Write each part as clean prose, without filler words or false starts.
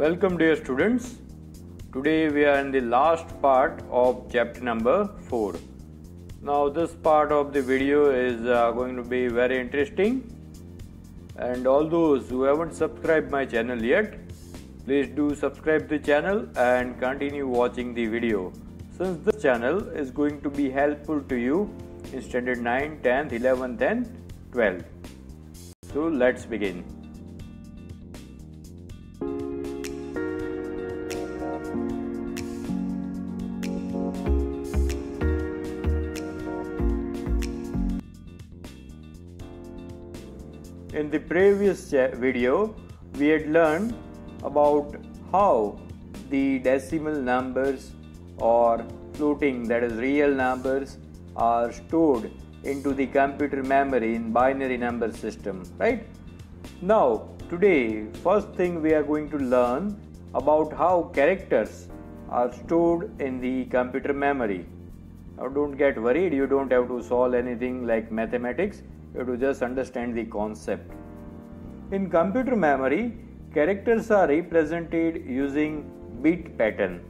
Welcome dear students. Today we are in the last part of chapter number 4. Now this part of the video is going to be very interesting, and all those who haven't subscribed my channel yet, please do subscribe the channel and continue watching the video, since this channel is going to be helpful to you in standard 9, 10th, 11th and 12th. So let's begin. In the previous video, we had learned about how the decimal numbers or floating, that is real numbers, are stored into the computer memory in binary number system, right? Now today, first thing we are going to learn about how characters are stored in the computer memory. Now don't get worried, you don't have to solve anything like mathematics. You have to just understand the concept. In computer memory, characters are represented using bit pattern.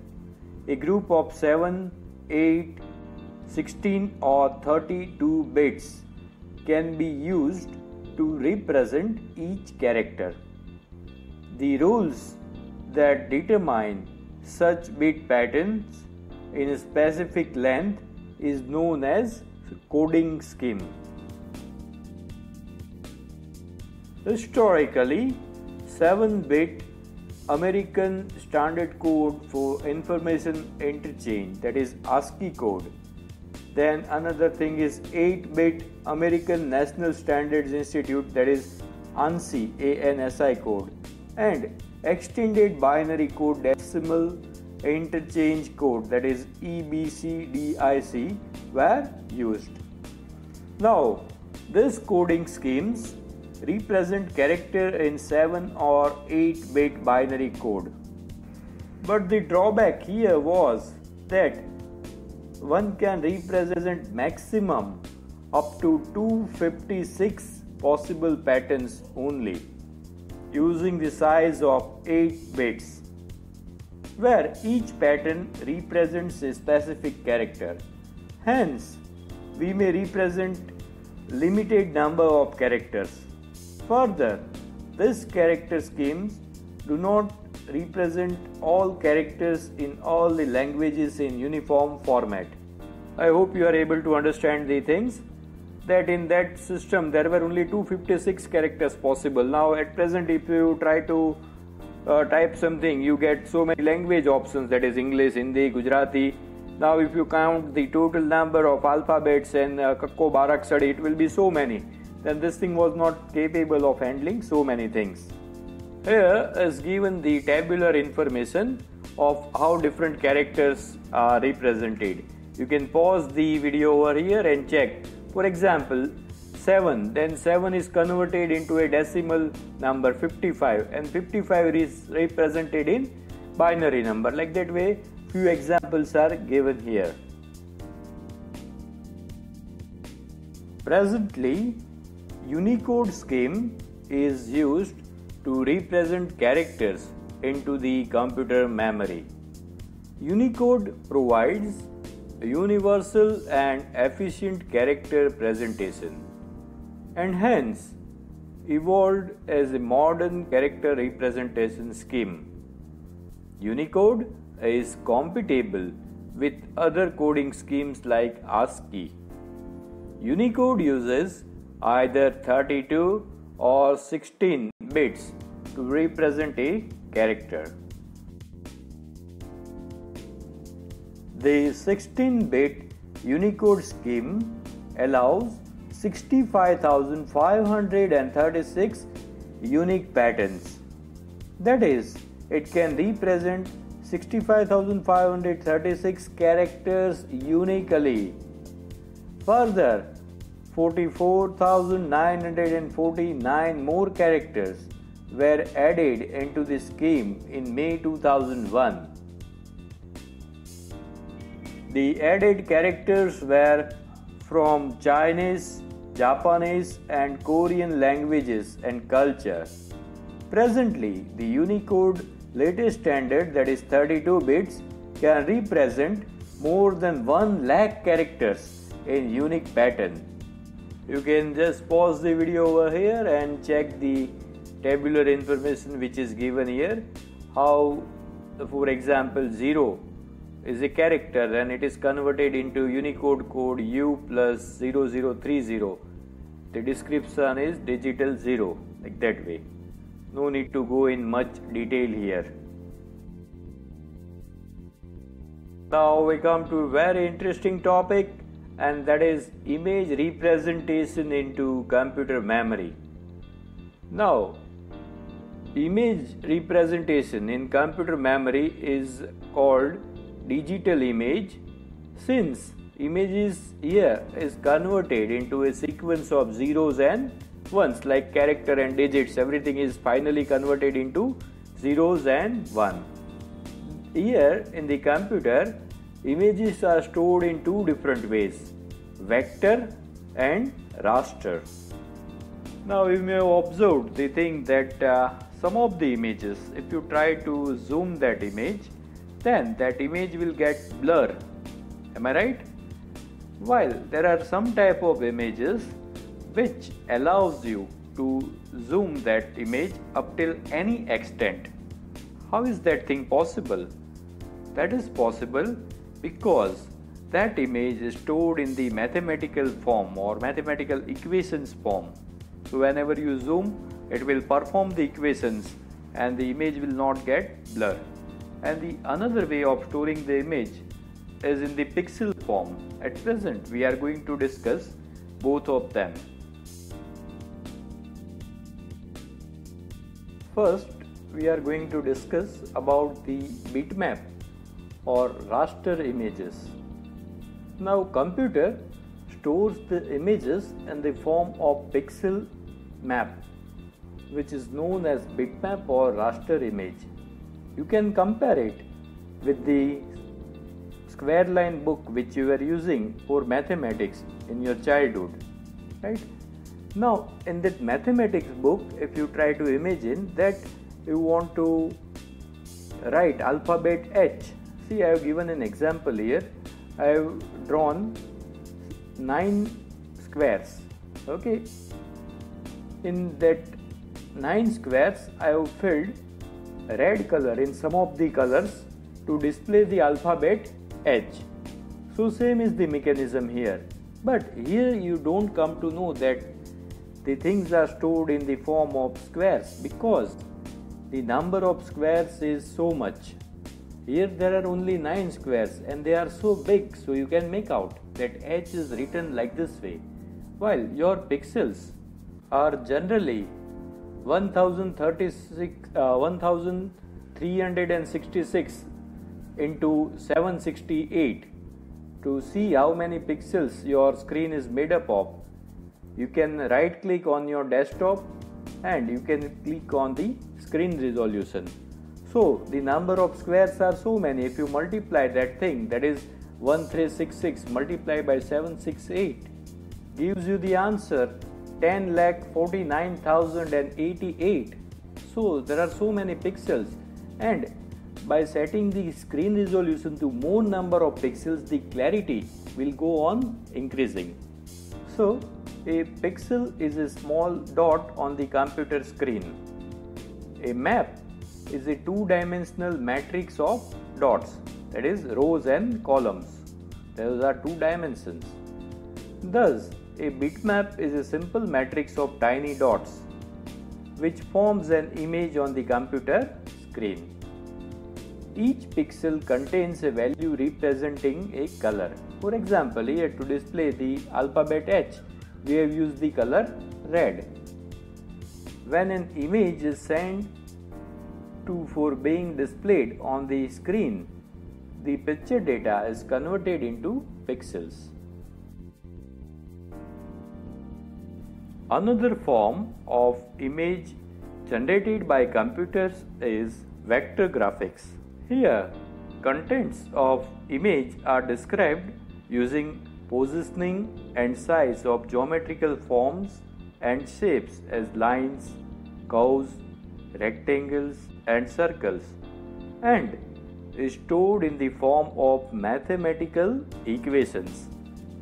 A group of 7, 8, 16 or 32 bits can be used to represent each character. The rules that determine such bit patterns in a specific length is known as coding scheme. Historically, 7-bit American Standard Code for Information Interchange, that is ASCII code. Then another thing is 8-bit American National Standards Institute, that is ANSI, ANSI code, and Extended Binary Code Decimal Interchange Code, that is EBCDIC, were used. Now, these coding schemes represent character in 7 or 8 bit binary code. But the drawback here was that one can represent maximum up to 256 possible patterns only using the size of 8 bits, where each pattern represents a specific character. Hence, we may represent limited number of characters. Further, these character schemes do not represent all characters in all the languages in uniform format. I hope you are able to understand the things, that in that system there were only 256 characters possible. Now at present, if you try to type something, you get so many language options, that is English, Hindi, Gujarati. Now if you count the total number of alphabets and kakko barak sadi, it will be so many. Then this thing was not capable of handling so many things. Here is given the tabular information of how different characters are represented. You can pause the video over here and check. For example, 7, then 7 is converted into a decimal number 55, and 55 is represented in binary number. Like that way, few examples are given here. Presently, Unicode scheme is used to represent characters into the computer memory. Unicode provides a universal and efficient character presentation, and hence evolved as a modern character representation scheme. Unicode is compatible with other coding schemes like ASCII. Unicode uses either 32 or 16 bits to represent a character. The 16-bit Unicode scheme allows 65,536 unique patterns. That is, it can represent 65,536 characters uniquely. Further, 44,949 more characters were added into the scheme in May 2001. The added characters were from Chinese, Japanese, and Korean languages and culture. Presently, the Unicode latest standard, that is 32 bits, can represent more than 1 lakh characters in unique pattern. You can just pause the video over here and check the tabular information which is given here, how for example 0 is a character and it is converted into Unicode code U plus 0030. The description is digital 0, like that way. No need to go in much detail here. Now we come to a very interesting topic, and that is image representation into computer memory. Now, image representation in computer memory is called digital image, since images here is converted into a sequence of zeros and ones, like character and digits, everything is finally converted into zeros and one. Here in the computer, images are stored in two different ways, vector and raster. Now you may have observed the thing that some of the images, if you try to zoom that image, then that image will get blur, am I right? While there are some type of images which allows you to zoom that image up till any extent. How is that thing possible? That is possible because that image is stored in the mathematical form or mathematical equations form. So whenever you zoom, it will perform the equations and the image will not get blurred. And the another way of storing the image is in the pixel form. At present, we are going to discuss both of them. First, we are going to discuss about the bitmap or raster images. Now, computer stores the images in the form of pixel map, which is known as bitmap or raster image. You can compare it with the square line book which you were using for mathematics in your childhood, right? Now, in that mathematics book, if you try to imagine that you want to write alphabet H. See, I have given an example here. I have drawn 9 squares, okay? In that 9 squares, I have filled red color in some of the colors to display the alphabet H. So same is the mechanism here, but here you don't come to know that the things are stored in the form of squares because the number of squares is so much. Here there are only 9 squares and they are so big, so you can make out that H is written like this way, while your pixels are generally 1366 into 768. To see how many pixels your screen is made up of, you can right click on your desktop and you can click on the screen resolution. So the number of squares are so many. If you multiply that thing, that is 1366 multiplied by 768 gives you the answer 10,49,088. So there are so many pixels, and by setting the screen resolution to more number of pixels, the clarity will go on increasing. So a pixel is a small dot on the computer screen. A map is a two-dimensional matrix of dots, that is rows and columns. Those are two dimensions. Thus, a bitmap is a simple matrix of tiny dots which forms an image on the computer screen. Each pixel contains a value representing a color. For example, here to display the alphabet H, we have used the color red. When an image is sent to for being displayed on the screen, the picture data is converted into pixels. Another form of image generated by computers is vector graphics. Here, contents of image are described using positioning and size of geometrical forms and shapes as lines, curves, rectangles and circles and stored in the form of mathematical equations.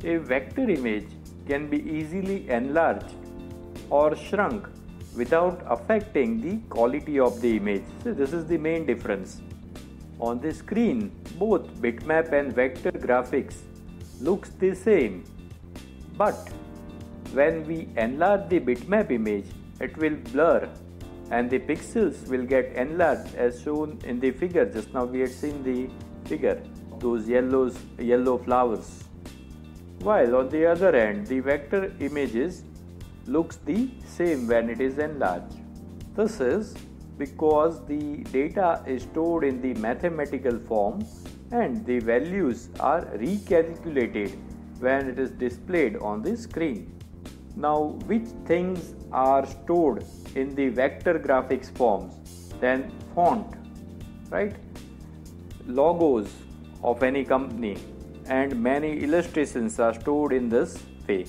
A vector image can be easily enlarged or shrunk without affecting the quality of the image. So this is the main difference. On the screen, both bitmap and vector graphics looks the same, but when we enlarge the bitmap image, it will blur and the pixels will get enlarged as shown in the figure. Just now we had seen the figure, those yellow flowers. While on the other end, the vector images looks the same when it is enlarged. This is because the data is stored in the mathematical form and the values are recalculated when it is displayed on the screen. Now, which things are stored in the vector graphics forms? Then font, right? Logos of any company and many illustrations are stored in this way.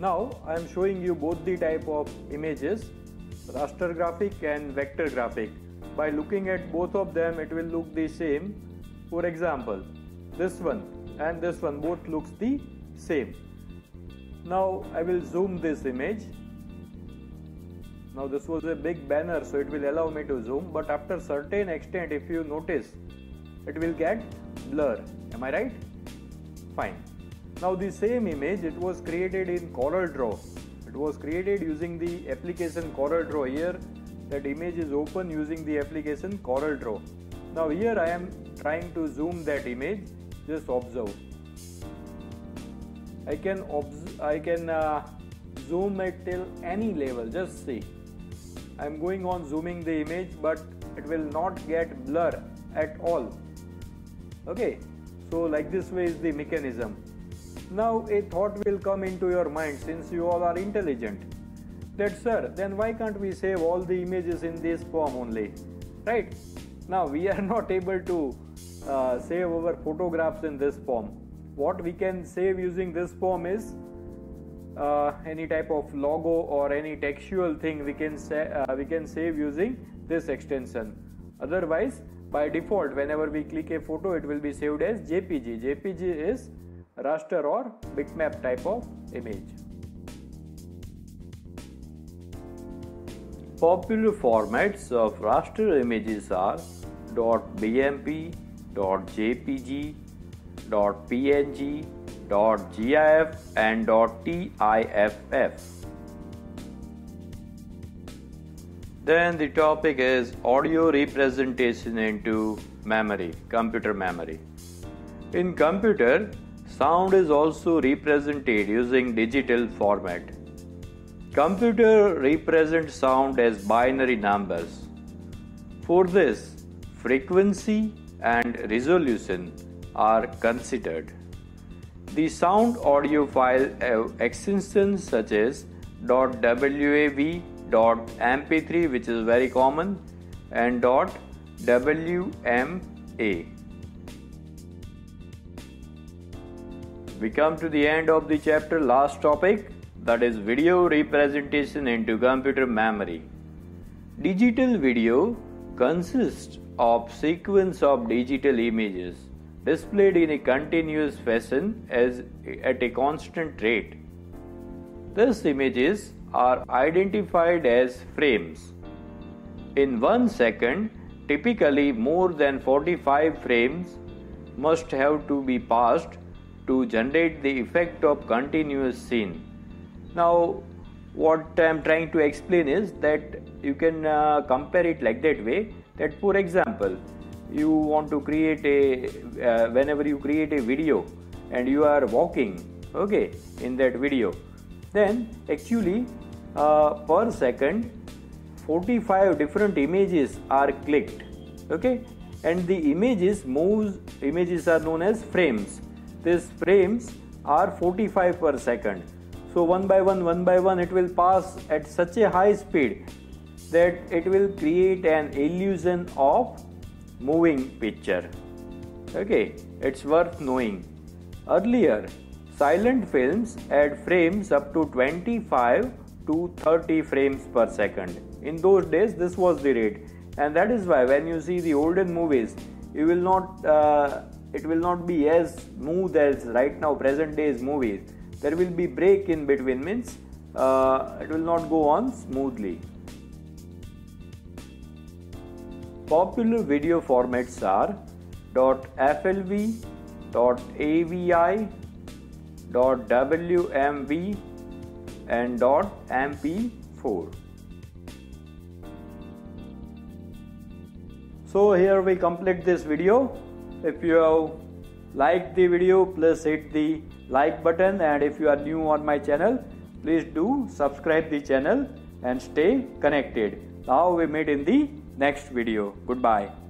Now I am showing you both the type of images, raster graphic and vector graphic. By looking at both of them, it will look the same. For example, this one and this one both looks the same. Now I will zoom this image. Now this was a big banner, so it will allow me to zoom, but after certain extent, if you notice, it will get blur. Am I right? Fine. Now the same image, it was created in CorelDRAW. It was created using the application CorelDRAw. Here that image is open using the application CorelDRAW. Now here I am trying to zoom that image. Just observe. I can zoom it till any level. Just see, I am going on zooming the image, but it will not get blur at all. Okay, so like this way is the mechanism. Now a thought will come into your mind, since you all are intelligent, that sir, then why can't we save all the images in this form only, right? Now we are not able to save our photographs in this form. What we can save using this form is any type of logo or any textual thing we can save using this extension. Otherwise, by default, whenever we click a photo, it will be saved as JPG. JPG is raster or bitmap type of image. Popular formats of raster images are .bmp, .jpg, .png, .gif and .tiff. Then the topic is audio representation into memory, computer memory. In computer, sound is also represented using digital format. Computer represents sound as binary numbers. For this, frequency and resolution are considered. The sound audio file extensions such as .wav, .mp3, which is very common, and .wma. We come to the end of the chapter. Last topic, that is video representation into computer memory. Digital video consists of sequence of digital images displayed in a continuous fashion at a constant rate. These images are identified as frames. In 1 second, typically more than 45 frames must have to be passed to generate the effect of continuous scene. Now, what I am trying to explain is that you can compare it like that way, that for example, you want to create a whenever you create a video and you are walking, okay, in that video, then actually per second 45 different images are clicked, okay, and the images are known as frames. These frames are 45 per second. So one by one it will pass at such a high speed that it will create an illusion of moving picture. Okay, it's worth knowing. Earlier, silent films had frames up to 25 to 30 frames per second. In those days, this was the rate, and that is why when you see the olden movies, you will not it will not be as smooth as right now present days movies. There will be break in between, means it will not go on smoothly. Popular video formats are .FLV, .AVI, .WMV and .MP4. So here we complete this video. If you have liked the video, please hit the like button, and if you are new on my channel, please do subscribe the channel and stay connected. Now we meet in the next video. Goodbye.